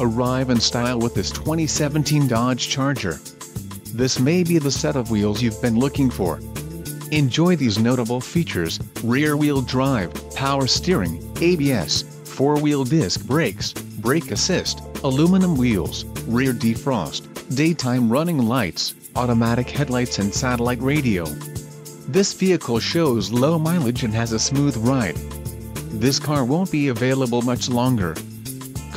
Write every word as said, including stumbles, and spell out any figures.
arrive in style with this twenty seventeen Dodge Charger. This may be the set of wheels you've been looking for. Enjoy these notable features: rear-wheel drive, power steering, A B S, four-wheel disc brakes, brake assist, aluminum wheels, rear defrost, daytime running lights, automatic headlights and satellite radio. This vehicle shows low mileage and has a smooth ride. This car won't be available much longer.